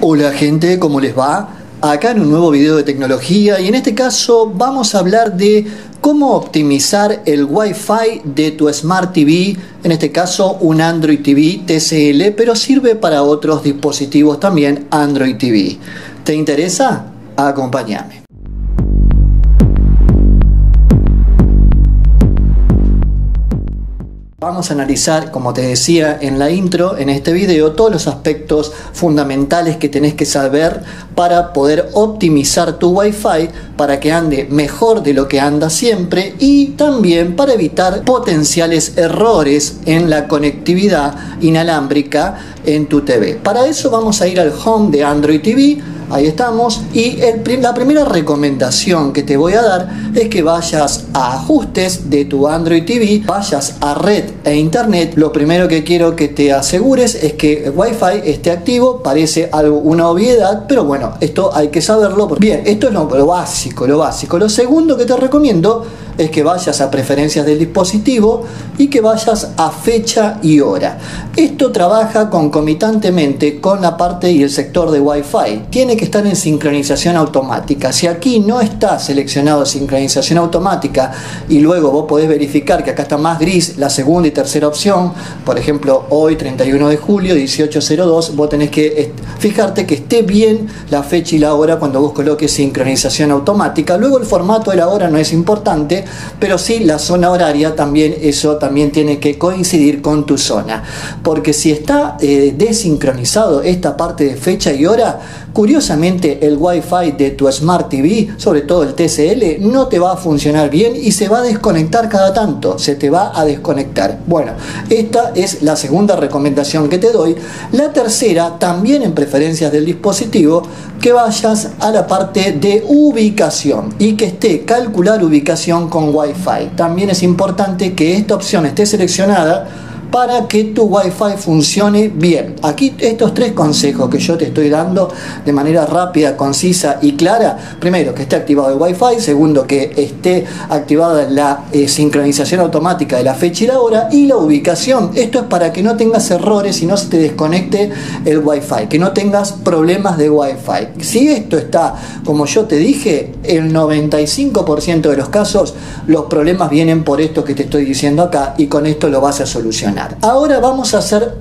Hola gente, ¿cómo les va? Acá en un nuevo video de tecnología y en este caso vamos a hablar de cómo optimizar el Wi-Fi de tu Smart TV, en este caso un Android TV TCL, pero sirve para otros dispositivos también Android TV. ¿Te interesa? Acompáñame. Vamos a analizar, como te decía en la intro, en este video, todos los aspectos fundamentales que tenés que saber para poder optimizar tu Wi-Fi para que ande mejor de lo que anda siempre y también para evitar potenciales errores en la conectividad inalámbrica en tu TV. Para eso vamos a ir al home de Android TV. Ahí estamos, y la primera recomendación que te voy a dar es que vayas a ajustes de tu Android TV, vayas a red e internet. Lo primero que quiero que te asegures es que el Wi-Fi esté activo. Parece algo, una obviedad, pero bueno, esto hay que saberlo. Bien, esto es lo básico, lo básico. Lo segundo que te recomiendo es que vayas a preferencias del dispositivo y que vayas a fecha y hora. Esto trabaja concomitantemente con la parte y el sector de Wi-Fi. Tiene que estar en sincronización automática. Si aquí no está seleccionado sincronización automática y luego vos podés verificar que acá está más gris la segunda y tercera opción, por ejemplo hoy 31 de julio 18:02, vos tenés que fijarte que esté bien la fecha y la hora cuando vos coloques sincronización automática. Luego el formato de la hora no es importante, pero sí la zona horaria, también eso también tiene que coincidir con tu zona, porque si está desincronizado esta parte de fecha y hora, curiosamente el Wi-Fi de tu Smart TV, sobre todo el TCL, no te va a funcionar bien y se va a desconectar cada tanto, se te va a desconectar. Bueno, esta es la segunda recomendación que te doy. La tercera, también en preferencias del dispositivo, que vayas a la parte de ubicación y que esté calcular ubicación con Wi-Fi. También es importante que esta opción esté seleccionada para que tu Wi-Fi funcione bien. Aquí estos tres consejos que yo te estoy dando de manera rápida, concisa y clara: primero, que esté activado el Wi-Fi; segundo, que esté activada la sincronización automática de la fecha y la hora; y la ubicación. Esto es para que no tengas errores y no se te desconecte el Wi-Fi, que no tengas problemas de Wi-Fi. Si esto está, como yo te dije, el 95% de los casos los problemas vienen por esto que te estoy diciendo acá, y con esto lo vas a solucionar. Ahora vamos a hacer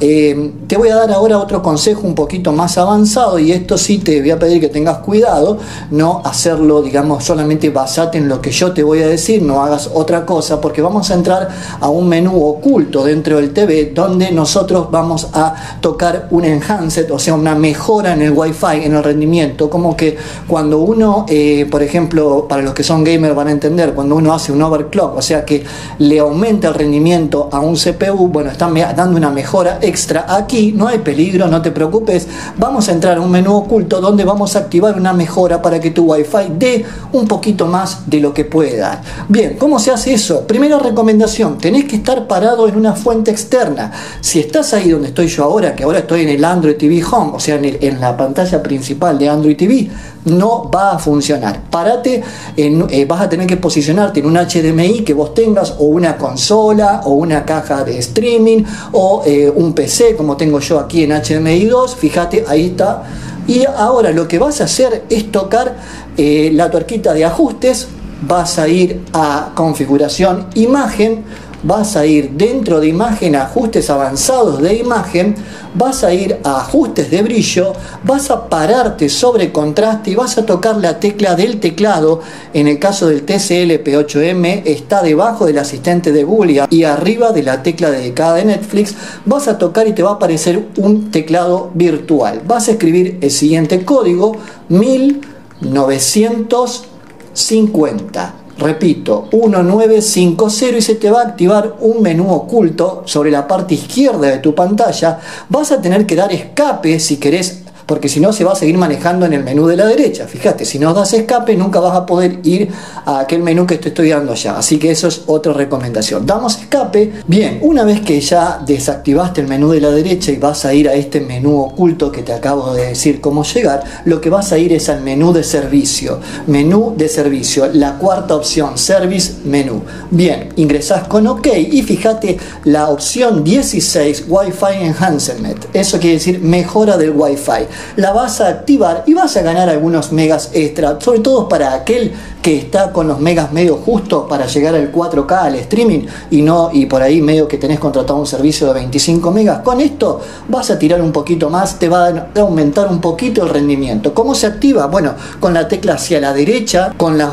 te voy a dar ahora otro consejo un poquito más avanzado, y esto sí te voy a pedir que tengas cuidado, no hacerlo, digamos, solamente basate en lo que yo te voy a decir, no hagas otra cosa, porque vamos a entrar a un menú oculto dentro del TV donde nosotros vamos a tocar un enhancement, o sea, una mejora en el Wi-Fi, en el rendimiento. Como que cuando uno, por ejemplo, para los que son gamers van a entender, cuando uno hace un overclock, o sea, que le aumenta el rendimiento a un CPU, bueno, están dando una mejora extra. Aquí no hay peligro, no te preocupes. Vamos a entrar a un menú oculto donde vamos a activar una mejora para que tu Wi-Fi dé un poquito más de lo que puede dar. Bien, ¿cómo se hace eso? Primera recomendación: tenés que estar parado en una fuente externa. Si estás ahí donde estoy yo ahora, que ahora estoy en el Android TV Home, o sea, en la pantalla principal de Android TV, no va a funcionar. Parate, vas a tener que posicionarte en un HDMI que vos tengas, o una consola, o una caja de streaming, o un PC, como tengo yo aquí en HDMI 2, fíjate, ahí está. Y ahora lo que vas a hacer es tocar la tuerquita de ajustes, vas a ir a configuración imagen, vas a ir dentro de imagen a ajustes avanzados de imagen, vas a ir a ajustes de brillo, vas a pararte sobre contraste y vas a tocar la tecla del teclado. En el caso del TCL P8M está debajo del asistente de Google y arriba de la tecla dedicada de Netflix. Vas a tocar y te va a aparecer un teclado virtual. Vas a escribir el siguiente código: 1950. Repito, 1950, y se te va a activar un menú oculto sobre la parte izquierda de tu pantalla. Vas a tener que dar escape si querés porque si no se va a seguir manejando en el menú de la derecha. Fíjate, si no das escape nunca vas a poder ir a aquel menú que te estoy dando ya, así que eso es otra recomendación. Damos escape. Bien, una vez que ya desactivaste el menú de la derecha y vas a ir a este menú oculto que te acabo de decir cómo llegar, lo que vas a ir es al menú de servicio, la cuarta opción, Service Menú. Bien, ingresás con OK y fíjate la opción 16, Wi-Fi Enhancement, eso quiere decir mejora del Wi-Fi. La vas a activar y vas a ganar algunos megas extra, sobre todo para aquel que está con los megas medio justos para llegar al 4K, al streaming, y por ahí medio que tenés contratado un servicio de 25 megas. Con esto vas a tirar un poquito más, te va a aumentar un poquito el rendimiento. ¿Cómo se activa? Bueno, con la tecla hacia la derecha, con la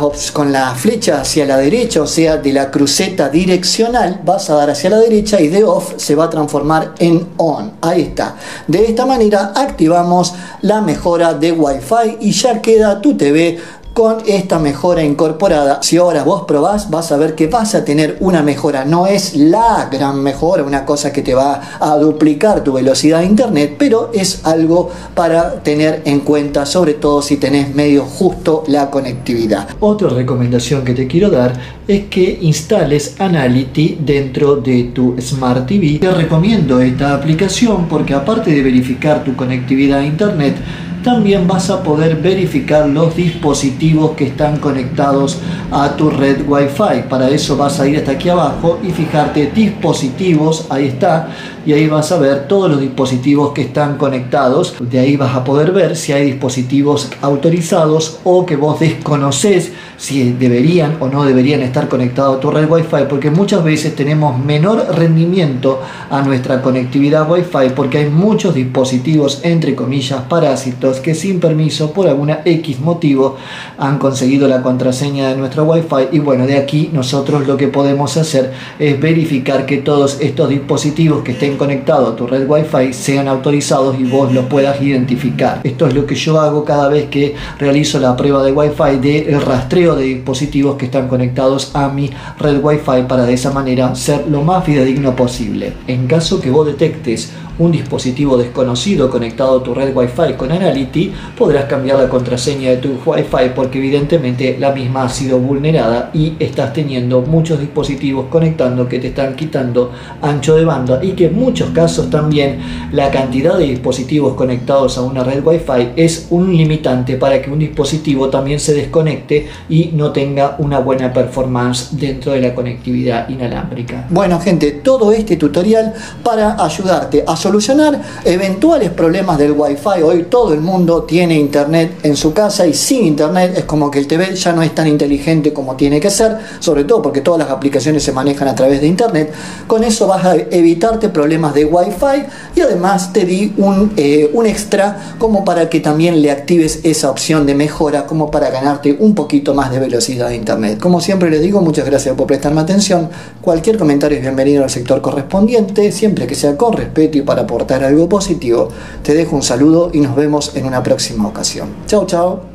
flecha hacia la derecha, o sea, de la cruceta direccional, vas a dar hacia la derecha y de off se va a transformar en on. Ahí está. De esta manera activamos la mejora de Wi-Fi y ya queda tu TV con esta mejora incorporada. Si ahora vos probás, vas a ver que vas a tener una mejora. No es la gran mejora, una cosa que te va a duplicar tu velocidad de internet, pero es algo para tener en cuenta, sobre todo si tenés medio justo la conectividad. Otra recomendación que te quiero dar es que instales Anality dentro de tu Smart TV. Te recomiendo esta aplicación porque aparte de verificar tu conectividad a internet, también vas a poder verificar los dispositivos que están conectados a tu red Wi-Fi. Para eso vas a ir hasta aquí abajo y fijarte dispositivos, ahí está, y ahí vas a ver todos los dispositivos que están conectados. De ahí vas a poder ver si hay dispositivos autorizados o que vos desconocés si deberían o no deberían estar conectados a tu red Wi-Fi, porque muchas veces tenemos menor rendimiento a nuestra conectividad Wi-Fi porque hay muchos dispositivos, entre comillas, parásitos, que sin permiso por alguna X motivo han conseguido la contraseña de nuestro Wi-Fi. Y bueno, de aquí nosotros lo que podemos hacer es verificar que todos estos dispositivos que estén conectados a tu red Wi-Fi sean autorizados y vos los puedas identificar. Esto es lo que yo hago cada vez que realizo la prueba de Wi-Fi, del rastreo de dispositivos que están conectados a mi red Wi-Fi, para de esa manera ser lo más fidedigno posible. En caso que vos detectes un dispositivo desconocido conectado a tu red Wi-Fi con Anality, podrás cambiar la contraseña de tu Wi-Fi porque evidentemente la misma ha sido vulnerada y estás teniendo muchos dispositivos conectando que te están quitando ancho de banda, y que en muchos casos también la cantidad de dispositivos conectados a una red Wi-Fi es un limitante para que un dispositivo también se desconecte y no tenga una buena performance dentro de la conectividad inalámbrica. Bueno gente, todo este tutorial para ayudarte a solucionar eventuales problemas del Wi-Fi. Hoy todo el mundo tiene internet en su casa y sin internet es como que el TV ya no es tan inteligente como tiene que ser, sobre todo porque todas las aplicaciones se manejan a través de internet. Con eso vas a evitarte problemas de Wi-Fi y además te di un extra como para que también le actives esa opción de mejora, como para ganarte un poquito más de velocidad de internet. Como siempre les digo, muchas gracias por prestarme atención. Cualquier comentario es bienvenido al sector correspondiente, siempre que sea con respeto y para aportar algo positivo. Te dejo un saludo y nos vemos en una próxima ocasión. Chau, chau.